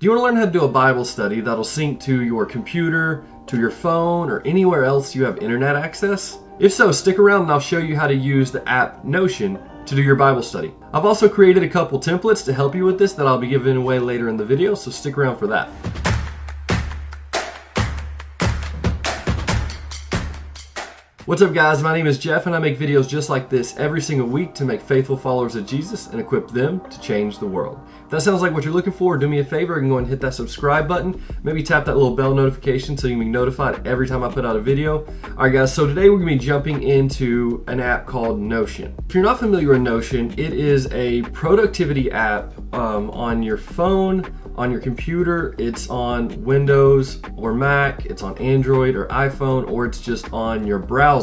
Do you want to learn how to do a Bible study that'll sync to your computer, to your phone, or anywhere else you have internet access? If so, stick around and I'll show you how to use the app Notion to do your Bible study. I've also created a couple templates to help you with this that I'll be giving away later in the video, so stick around for that. What's up guys, my name is Jeff and I make videos just like this every single week to make faithful followers of Jesus and equip them to change the world. If that sounds like what you're looking for, do me a favor and go and hit that subscribe button. Maybe tap that little bell notification so you can be notified every time I put out a video. Alright guys, so today we're going to be jumping into an app called Notion. If you're not familiar with Notion, it is a productivity app on your phone, on your computer, it's on Windows or Mac, it's on Android or iPhone, or it's just on your browser.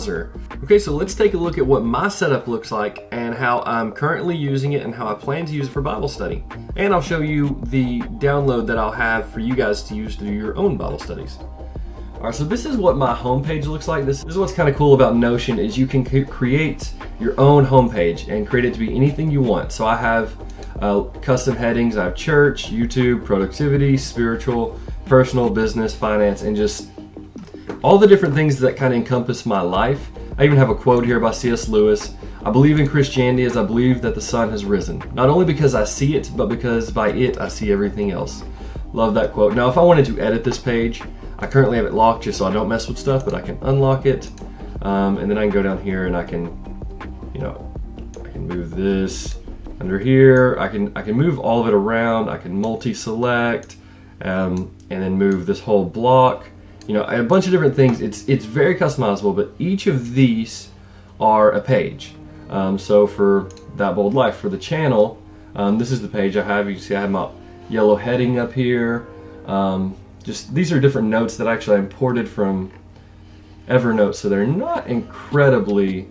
Okay, so let's take a look at what my setup looks like and how I'm currently using it and how I plan to use it for Bible study. And I'll show you the download that I'll have for you guys to use to do your own Bible studies. Alright, so this is what my homepage looks like. This is what's kind of cool about Notion is you can create your own homepage and create it to be anything you want. So I have custom headings. I have church, YouTube, productivity, spiritual, personal, business, finance, and just all the different things that kind of encompass my life. I even have a quote here by C.S. Lewis. I believe in Christianity as I believe that the sun has risen. Not only because I see it, but because by it I see everything else. Love that quote. Now if I wanted to edit this page, I currently have it locked just so I don't mess with stuff, but I can unlock it. And then I can go down here and I can, you know, I can move this under here. I can move all of it around. I can multi-select and then move this whole block. You know, a bunch of different things. It's very customizable, but each of these are a page. So for That Bold Life, for the channel, this is the page I have. You can see I have my yellow heading up here. Just these are different notes that actually I imported from Evernote, so they're not incredibly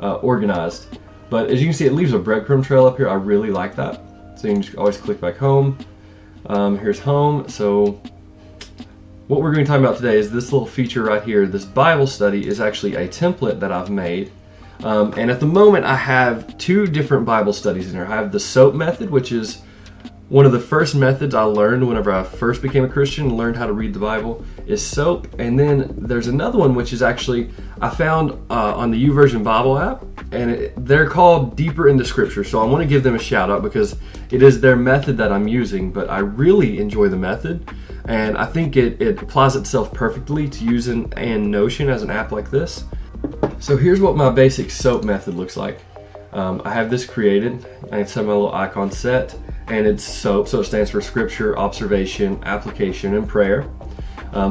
organized. But as you can see, it leaves a breadcrumb trail up here. I really like that. So you can just always click back home. Here's home. So what we're going to be talking about today is this little feature right here. This Bible study is actually a template that I've made. And at the moment I have two different Bible studies in here. I have the SOAP method, which is one of the first methods I learned whenever I first became a Christian and learned how to read the Bible, is SOAP. And then there's another one which is actually, I found on the YouVersion Bible app, and they're called Deeper Into Scripture. So I want to give them a shout out because it is their method that I'm using, but I really enjoy the method. And I think it applies itself perfectly to using and Notion as an app like this. So here's what my basic SOAP method looks like. I have this created. I have my little icon set, and it's SOAP, so it stands for Scripture, Observation, Application, and Prayer.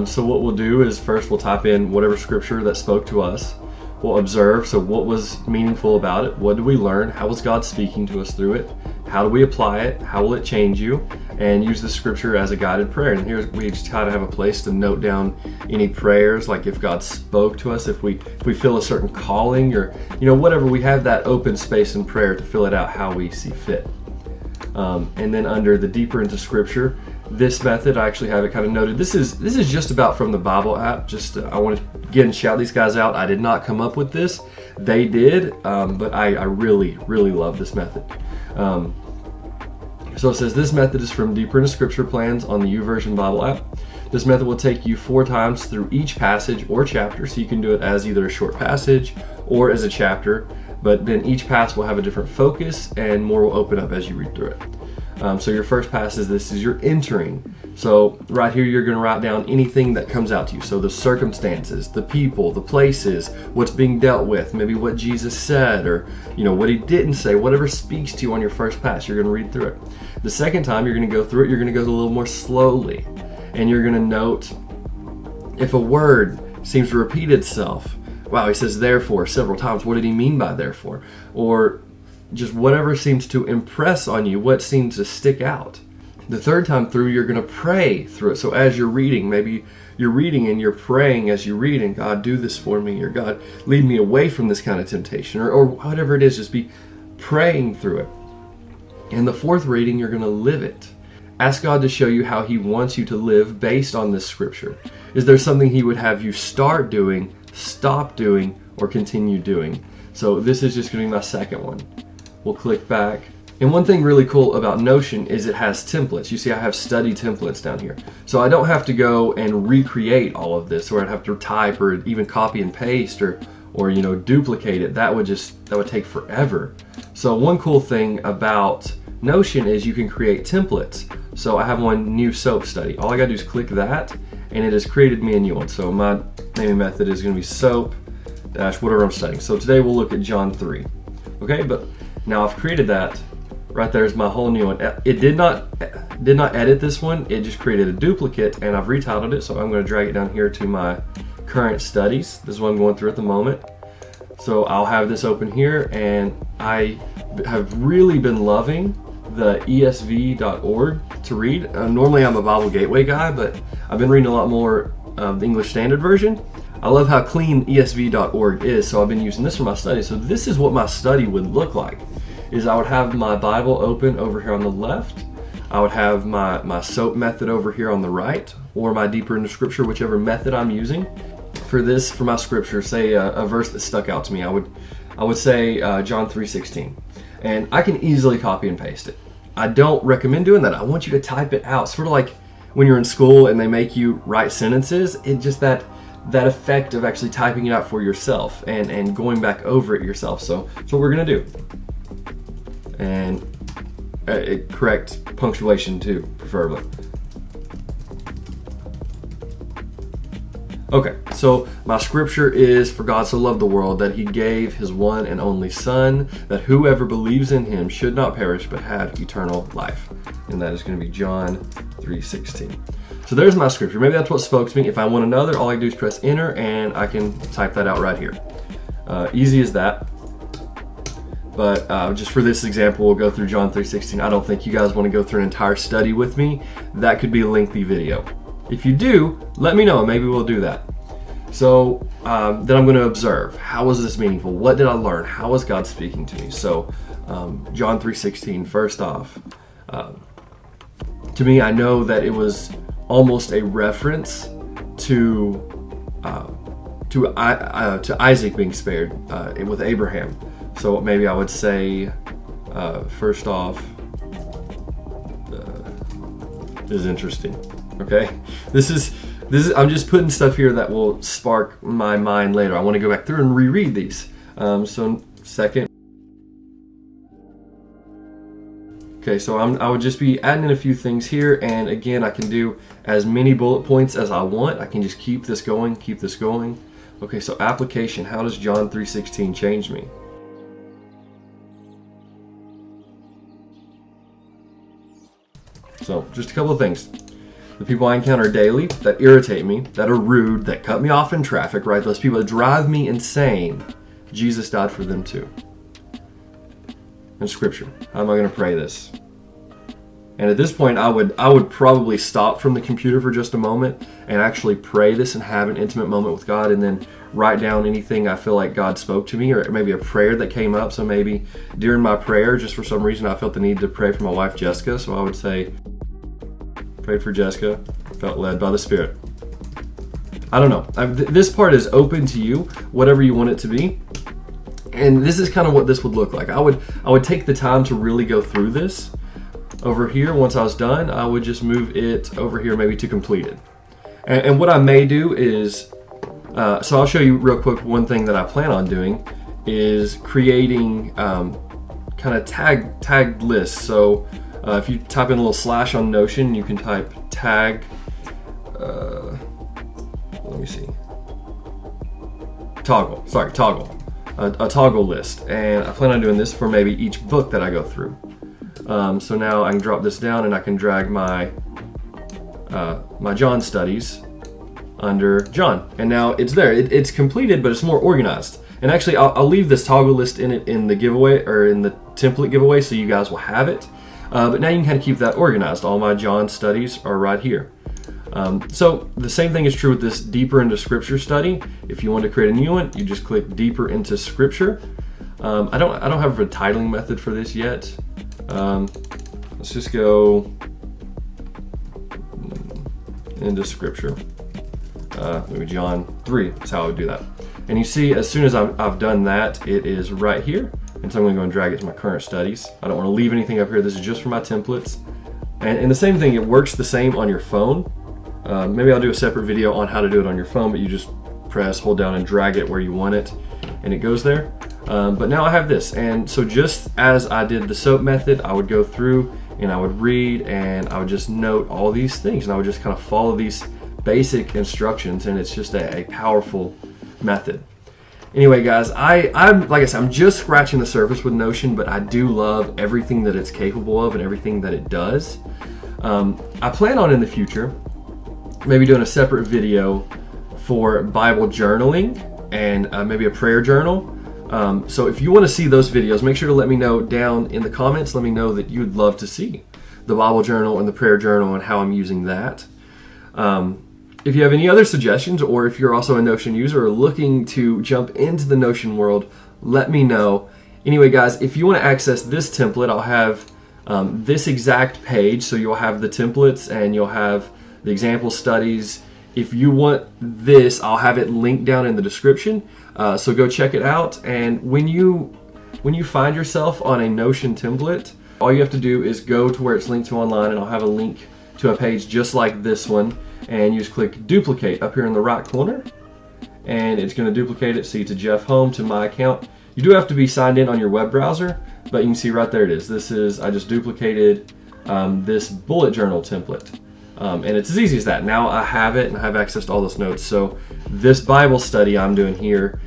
So what we'll do is first we'll type in whatever scripture that spoke to us. We'll observe, so what was meaningful about it? What did we learn? How was God speaking to us through it? How do we apply it? How will it change you? And use the scripture as a guided prayer. And here we just kind of have a place to note down any prayers, like if God spoke to us, if we feel a certain calling, or you know, whatever, we have that open space in prayer to fill it out how we see fit. And then under the Deeper Into Scripture, this method, I actually have it kind of noted. This is just about from the Bible app. Just I want to again shout these guys out. I did not come up with this. They did, but I really, really love this method. So it says, this method is from Deeper Into Scripture plans on the YouVersion Bible app. This method will take you 4 times through each passage or chapter, so you can do it as either a short passage or as a chapter, but then each pass will have a different focus and more will open up as you read through it. So your first pass is this is your entering. So right here you're going to write down anything that comes out to you. So the circumstances, the people, the places, what's being dealt with, maybe what Jesus said, or you know what he didn't say, whatever speaks to you on your first pass, you're going to read through it. The second time you're going to go through it, you're going to go a little more slowly, and you're going to note if a word seems to repeat itself. Wow, he says therefore several times. What did he mean by therefore? Or just whatever seems to impress on you, what seems to stick out. The third time through, you're going to pray through it. So as you're reading, maybe you're reading and you're praying as you read, and God, do this for me, or God, lead me away from this kind of temptation, or whatever it is, just be praying through it. And the fourth reading, you're going to live it. Ask God to show you how he wants you to live based on this scripture. Is there something he would have you start doing, stop doing, or continue doing? So this is just going to be my second one. We'll click back, And one thing really cool about Notion is it has templates. You see I have study templates down here. So I don't have to go and recreate all of this, or I'd have to type or even copy and paste or you know, duplicate it. That would take forever. So one cool thing about Notion is you can create templates. So I have one new SOAP study. All I gotta do is click that and it has created me a new one. So my naming method is gonna be SOAP dash whatever I'm studying. So today we'll look at John 3. Okay, but now I've created that. Right there is my whole new one. It did not edit this one. It just created a duplicate and I've retitled it. So I'm going to drag it down here to my current studies. This is what I'm going through at the moment. So I'll have this open here, and I have really been loving the ESV.org to read. Normally I'm a Bible Gateway guy, but I've been reading a lot more of the English Standard Version. I love how clean ESV.org is. So I've been using this for my study. So this is what my study would look like. Is I would have my Bible open over here on the left. I would have my SOAP method over here on the right, or my Deeper Into Scripture, whichever method I'm using. For my scripture, say a verse that stuck out to me, I would say John 3:16. And I can easily copy and paste it. I don't recommend doing that. I want you to type it out. Sort of like when you're in school and they make you write sentences, it's just that effect of actually typing it out for yourself and going back over it yourself. So that's what we're gonna do. And correct punctuation too, preferably. Okay, so my scripture is, for God so loved the world that he gave his one and only son, that whoever believes in him should not perish but have eternal life. And that is gonna be John 3:16. So there's my scripture. Maybe that's what spoke to me. If I want another, all I do is press enter and I can type that out right here. Easy as that. But just for this example, we'll go through John 3:16. I don't think you guys want to go through an entire study with me. That could be a lengthy video. If you do, let me know and maybe we'll do that. So then I'm going to observe. How was this meaningful? What did I learn? How was God speaking to me? So John 3:16, first off, to me, I know that it was almost a reference to Isaac being spared with Abraham. So maybe I would say, first off, this is interesting. Okay, this is. I'm just putting stuff here that will spark my mind later. I want to go back through and reread these. So second. Okay, so I would just be adding in a few things here, and again, I can do as many bullet points as I want. I can just keep this going, keep this going. Okay, so application. How does John 3:16 change me? So just a couple of things. The people I encounter daily that irritate me, that are rude, that cut me off in traffic, right? Those people that drive me insane, Jesus died for them too. In scripture, how am I gonna pray this? And at this point, I would probably stop from the computer for just a moment and actually pray this and have an intimate moment with God, and then write down anything I feel like God spoke to me, or maybe a prayer that came up. So maybe during my prayer, just for some reason, I felt the need to pray for my wife, Jessica. So I would say, prayed for Jessica, felt led by the Spirit. I don't know. This part is open to you, whatever you want it to be. And this is kind of what this would look like. I would take the time to really go through this. Over here, once I was done, I would just move it over here maybe to completed. And what I may do is, so I'll show you real quick, one thing that I plan on doing is creating kind of tagged lists. So if you type in a little slash on Notion, you can type tag, let me see, toggle, sorry, toggle, a toggle list. And I plan on doing this for maybe each book that I go through. So now I can drop this down and I can drag my John studies under John. And now it's there. It's completed, but it's more organized. And actually, I'll leave this toggle list in the giveaway, or in the template giveaway, so you guys will have it. But now you can kind of keep that organized. All my John studies are right here. So the same thing is true with this Deeper Into Scripture study. If you want to create a new one, you just click Deeper Into Scripture. I don't have a titling method for this yet. Let's just go into scripture, maybe John 3 is how I would do that. And you see, as soon as I've done that, it is right here. And so I'm gonna go and drag it to my current studies. I don't wanna leave anything up here. This is just for my templates. And the same thing, it works the same on your phone. Maybe I'll do a separate video on how to do it on your phone, but you just press, hold down, and drag it where you want it, and it goes there. But now I have this, and so just as I did the SOAP method, I would go through and I would read and I would just note all these things, and I would just kind of follow these basic instructions, and it's just a powerful method. Anyway, guys, I'm like I said, I'm just scratching the surface with Notion, but I do love everything that it's capable of and everything that it does. I plan on in the future maybe doing a separate video for Bible journaling and maybe a prayer journal. So if you want to see those videos, make sure to let me know down in the comments. Let me know that you would love to see the Bible journal and the prayer journal and how I'm using that. If you have any other suggestions, or if you're also a Notion user or looking to jump into the Notion world, let me know. Anyway, guys, if you want to access this template, I'll have this exact page. So you'll have the templates and you'll have the example studies. If you want this, I'll have it linked down in the description. So go check it out. And when you find yourself on a Notion template, all you have to do is go to where it's linked to online, and I'll have a link to a page just like this one. And you just click duplicate up here in the right corner, and it's going to duplicate it. See, to Jeff Home, to my account. You do have to be signed in on your web browser, but you can see right there it is. This is, I just duplicated this bullet journal template. And it's as easy as that. Now I have it and I have access to all those notes. So this Bible study I'm doing here,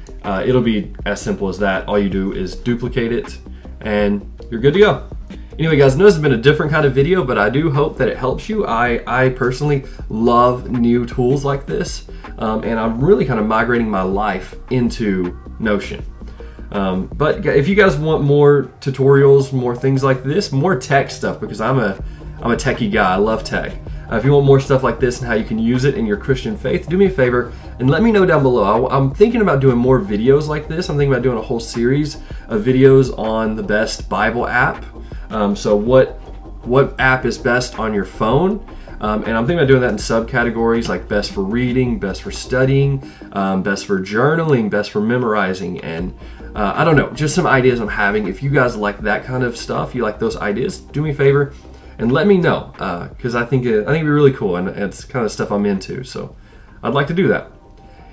it'll be as simple as that. All you do is duplicate it and you're good to go. Anyway, guys, I know this has been a different kind of video, but I do hope that it helps you. I personally love new tools like this, and I'm really kind of migrating my life into Notion. But if you guys want more tutorials, more things like this, more tech stuff, because I'm a techie guy, I love tech. If you want more stuff like this and how you can use it in your Christian faith, do me a favor and let me know down below. I'm thinking about doing more videos like this. I'm thinking about doing a whole series of videos on the best Bible app. So what app is best on your phone? And I'm thinking about doing that in subcategories like best for reading, best for studying, best for journaling, best for memorizing, and I don't know, just some ideas I'm having. If you guys like that kind of stuff, you like those ideas, do me a favor and let me know, because I think it'd be really cool, and it's kind of stuff I'm into, so I'd like to do that.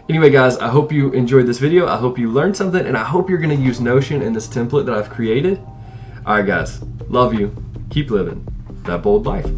Anyway, guys, I hope you enjoyed this video. I hope you learned something, and I hope you're going to use Notion and this template that I've created. All right, guys, love you. Keep living that bold life.